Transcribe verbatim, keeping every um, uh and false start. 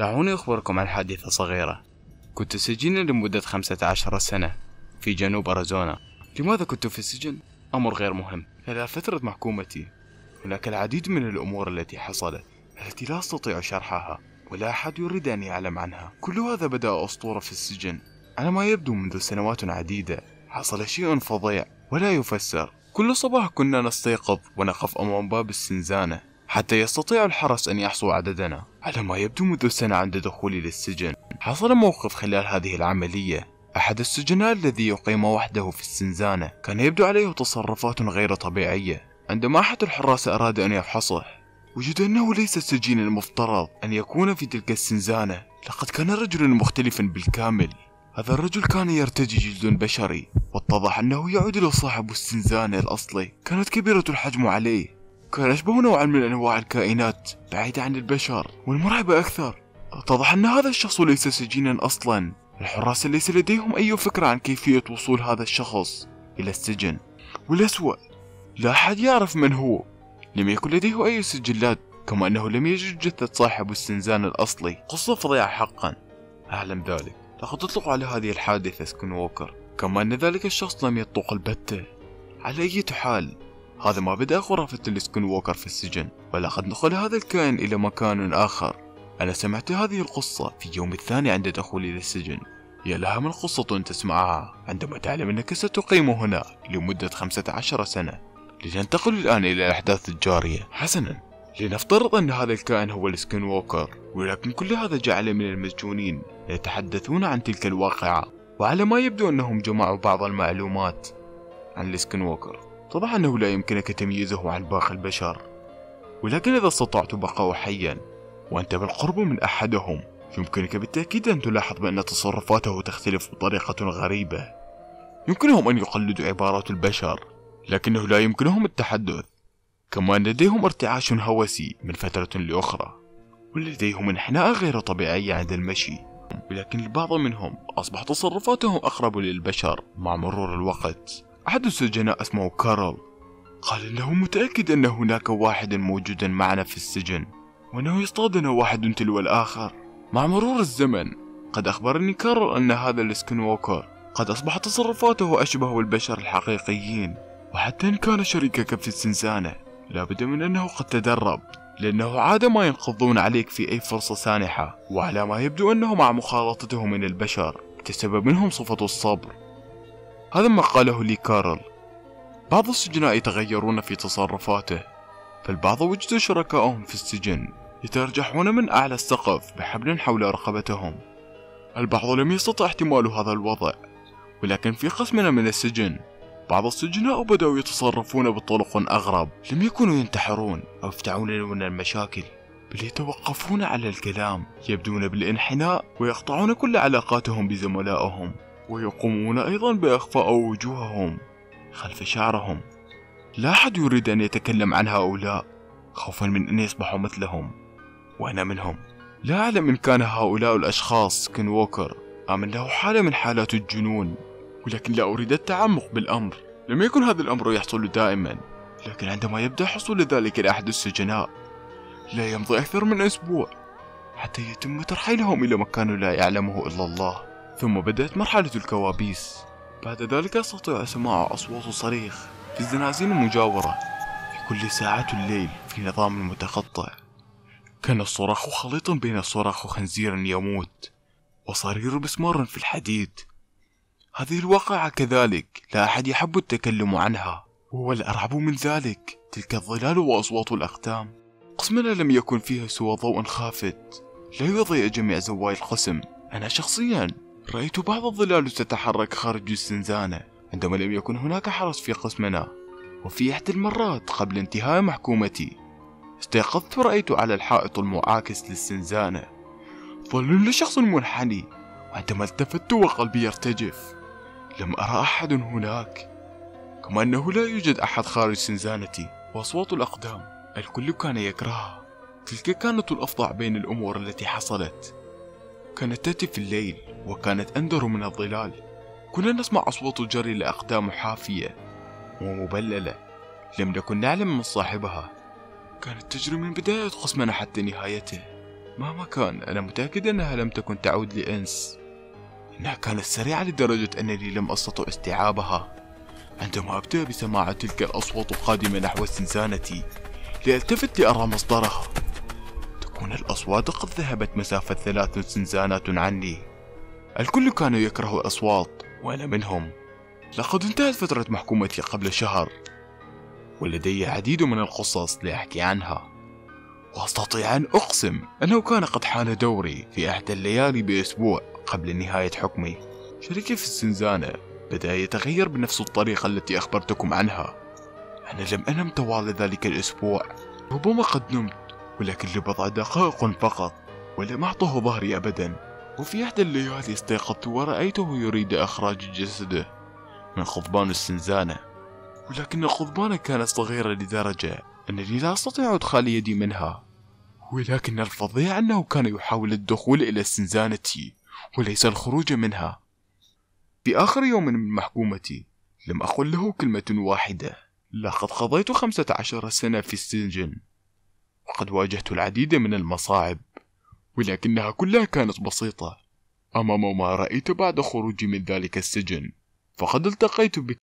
دعوني أخبركم عن حادثة صغيرة. كنت سجينا لمدة خمسة عشر سنة في جنوب أريزونا. لماذا كنت في السجن؟ أمر غير مهم. خلال فترة محكومتي هناك العديد من الأمور التي حصلت التي لا أستطيع شرحها ولا أحد يريد أن يعلم عنها. كل هذا بدأ أسطورة في السجن. على ما يبدو منذ سنوات عديدة حصل شيء فظيع ولا يفسر. كل صباح كنا نستيقظ ونقف أمام باب الزنزانة حتى يستطيع الحرس أن يحصوا عددنا. على ما يبدو منذ سنة عند دخولي للسجن حصل موقف خلال هذه العملية. أحد السجناء الذي يقيم وحده في الزنزانة كان يبدو عليه تصرفات غير طبيعية. عندما أحد الحراس أراد أن يفحصه وجد أنه ليس السجين المفترض أن يكون في تلك الزنزانة. لقد كان رجلا مختلفا بالكامل. هذا الرجل كان يرتدي جلد بشري واتضح أنه يعود لصاحب الزنزانة الأصلي. كانت كبيرة الحجم عليه، كان أشبه نوعا من أنواع الكائنات بعيدة عن البشر. والمرعب أكثر، اتضح أن هذا الشخص ليس سجينا أصلا. الحراس ليس لديهم أي فكرة عن كيفية وصول هذا الشخص إلى السجن، والأسوأ لا أحد يعرف من هو. لم يكن لديه أي سجلات، كما أنه لم يجد جثة صاحب الزنزانة الأصلي. قصة فظيعة حقا. أعلم ذلك. لقد أطلق على هذه الحادثة سكون ووكر، كما أن ذلك الشخص لم يطلق البتة. على أي حال، هذا ما بدأ خرافة لسكون ووكر في السجن، ولقد نقل هذا الكائن إلى مكان آخر. أنا سمعت هذه القصة في يوم الثاني عند دخولي للسجن. يا لها من قصة تسمعها عندما تعلم أنك ستقيم هنا لمدة خمسة عشر سنة. لننتقل الآن إلى الأحداث الجارية. حسنا، لنفترض أن هذا الكائن هو السكون ووكر، ولكن كل هذا جعل من المسجونين يتحدثون عن تلك الواقعة. وعلى ما يبدو أنهم جمعوا بعض المعلومات عن السكون ووكر. طبعا أنه لا يمكنك تمييزه عن باقي البشر، ولكن إذا استطعت بقاؤه حيا وأنت بالقرب من أحدهم يمكنك بالتأكيد أن تلاحظ بأن تصرفاته تختلف بطريقة غريبة. يمكنهم أن يقلدوا عبارات البشر، لكنه لا يمكنهم التحدث. كما أن لديهم ارتعاش هوسي من فترة لأخرى، ولديهم انحناء غير طبيعية عند المشي. ولكن البعض منهم أصبح تصرفاتهم أقرب للبشر مع مرور الوقت. أحد السجناء اسمه كارل قال إنه متأكد أن هناك واحد موجودا معنا في السجن، وأنه يصطادنا واحد تلو الآخر. مع مرور الزمن قد أخبرني كارل أن هذا السكون ووكر قد أصبح تصرفاته أشبه البشر الحقيقيين. وحتى إن كان شريكك في الزنزانة لابد من أنه قد تدرب، لأنه عادة ما ينقضون عليك في أي فرصة سانحة. وعلى ما يبدو أنه مع مخالطته من البشر اكتسب منهم صفة الصبر. هذا ما قاله لي كارل. بعض السجناء يتغيرون في تصرفاته، فالبعض وجدوا شركائهم في السجن يترجحون من أعلى السقف بحبل حول رقبتهم. البعض لم يستطع احتمال هذا الوضع، ولكن في قسمنا من السجن بعض السجناء بدأوا يتصرفون بطرق أغرب. لم يكونوا ينتحرون أو يفتعون لنا المشاكل، بل يتوقفون على الكلام، يبدون بالانحناء ويقطعون كل علاقاتهم بزملائهم، ويقومون أيضا بإخفاء وجوههم خلف شعرهم. لا أحد يريد أن يتكلم عن هؤلاء خوفا من أن يصبحوا مثلهم، وأنا منهم. لا أعلم إن كان هؤلاء الأشخاص سكون ووكر أم أنه حالة من حالات الجنون، ولكن لا أريد التعمق بالأمر. لم يكن هذا الأمر يحصل دائما، لكن عندما يبدأ حصول ذلك لأحد السجناء لا يمضي أكثر من أسبوع حتى يتم ترحيلهم إلى مكان لا يعلمه إلا الله. ثم بدأت مرحلة الكوابيس. بعد ذلك أستطيع سماع أصوات صريخ في الزنازين المجاورة في كل ساعات الليل في نظام متقطع. كان الصراخ خليطا بين صراخ خنزير يموت وصرير مسمار في الحديد. هذه الواقعة كذلك لا أحد يحب التكلم عنها، وهو الأرعب من ذلك تلك الظلال وأصوات الأقدام. قسمنا لم يكن فيها سوى ضوء خافت لا يضيء جميع زوايا القسم. أنا شخصيا رأيت بعض الظلال تتحرك خارج الزنزانة عندما لم يكن هناك حرس في قسمنا. وفي إحدى المرات قبل انتهاء محكومتي استيقظت ورأيت على الحائط المعاكس للزنزانة ظل لشخص منحني، وعندما التفت وقلبي يرتجف. لم أرى أحد هناك، كما أنه لا يوجد أحد خارج زنزانتي. وأصوات الأقدام الكل كان يكرهها. تلك كانت الأفظع بين الأمور التي حصلت. كانت تأتي في الليل وكانت أندر من الظلال. كنا نسمع أصوات الجري لأقدام حافية ومبللة لم نكن نعلم من صاحبها. كانت تجري من بداية قسمنا حتى نهايته. مهما كان أنا متأكد أنها لم تكن تعود لإنس. إنها كانت سريعة لدرجة أنني لم أستطع استيعابها. عندما أبدأ بسماع تلك الأصوات القادمة نحو استنزانتي لألتفت لأرى مصدرها، تكون الأصوات قد ذهبت مسافة ثلاث استنزانات عني. الكل كانوا يكرهوا الأصوات وأنا منهم. لقد انتهت فترة محكومتي قبل شهر ولدي العديد من القصص لأحكي عنها، وأستطيع أن أقسم أنه كان قد حان دوري في إحدى الليالي بأسبوع قبل نهاية حكمي. شريكي في الزنزانة بدأ يتغير بنفس الطريقة التي أخبرتكم عنها. أنا لم أنم طوال ذلك الأسبوع، ربما قد نمت ولكن لبضع دقائق فقط، ولم أعطه ظهري أبدا. وفي إحدى الليالي استيقظت ورأيته يريد إخراج جسده من قضبان الزنزانة، ولكن القضبان كانت صغيرة لدرجة أنني لا أستطيع أدخال يدي منها. ولكن الفظيع أنه كان يحاول الدخول إلى الزنزانة وليس الخروج منها. في آخر يوم من محكومتي لم أقل له كلمة واحدة. لقد قضيت خمسة عشر سنة في السجن وقد واجهت العديد من المصاعب، ولكنها كلها كانت بسيطة أمام ما رأيت بعد خروجي من ذلك السجن. فقد التقيت